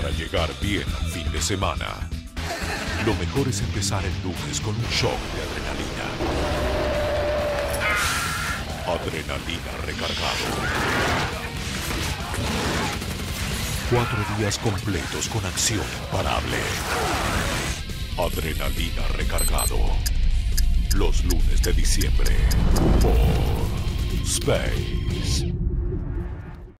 para llegar bien al fin de semana. Lo mejor es empezar el lunes con un shock de adrenalina. Adrenalina Recargado. 4 días completos con acción imparable. Adrenalina Recargado. Los lunes de diciembre por Space.